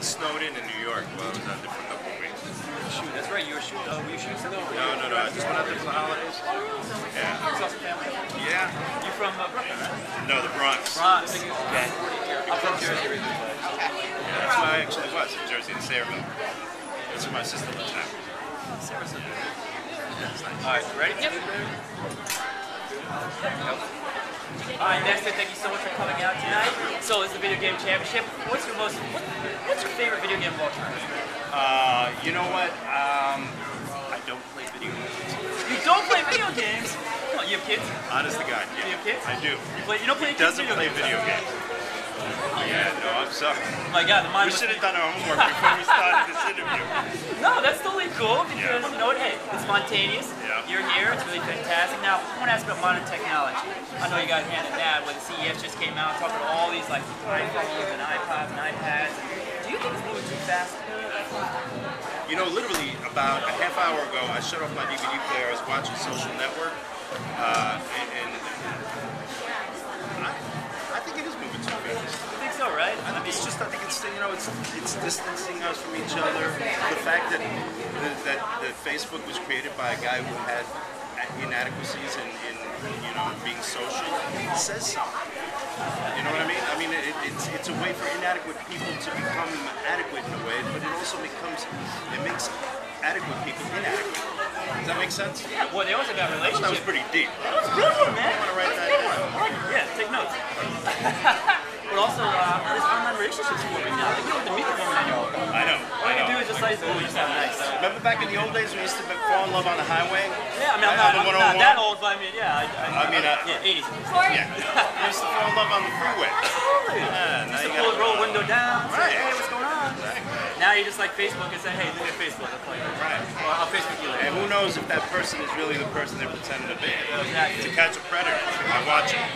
was snowed in New York while I was out there for a couple of weeks. Shoot, that's right, you were shooting. Were you shooting snow? No, I just went out there for the holidays. Yeah. Yeah. You from Brooklyn, right? No, the Bronx. Bronx. Okay. I'm from Jersey originally. Okay. Yeah, that's where I actually was, in Jersey, in Sayreville. That's where my sister lived now. Sayreville. Yeah, that's nice. All right, you ready? Yep. All right, Nestor, thank you so much for coming out tonight. So it's the video game championship. What's your favorite video game of all time? You know what? I don't play video games. You don't play video games? Come on, you have kids? Honest to God, yeah. You have kids? I do. You don't play kids video games? Doesn't play video games. Yeah, no, I'm sorry. Oh my God, we should have done our homework before we started this interview. No, that's totally cool because you know what? Hey, it's spontaneous. Yeah. You're here. It's really fantastic. Now, I want to ask about modern technology. I know you guys handed that when CES just came out, talking about all these like iPhones and iPods and iPads. Do you think it's moving too fast? You know, literally about a half hour ago, I shut off my DVD player. I was watching Social Network, and I think it is moving too fast. I think so, right? I think it's you know, it's distancing us from each other. The fact that that Facebook was created by a guy who had inadequacies in you know, being social, it says something. You know what I mean? I mean, it's a way for inadequate people to become adequate in a way, but it also makes adequate people inadequate. Does that make sense? Yeah. Well, they also got relationships. That was pretty deep. That was a good one, man. You want to write that down? Yeah. Take notes. But also, there's online relationships for me now. Like, you don't have to meet the woman anymore. I know. All you can do is just like, oh, you sound nice. Remember back in the old days when you used to fall in love on the highway? Yeah, I mean, I'm not that old, but I mean, yeah. I mean, yeah, 80s. Yeah. You used to fall in love on the freeway. Absolutely. Yeah, used to pull the roll window down. Right. Say, hey, what's going on? Exactly. Now you just like Facebook and say, hey, look at Facebook. Right. Or I'll Facebook you later. And who knows if that person is really the person they pretended to be. Exactly. To Catch a Predator, I watch it.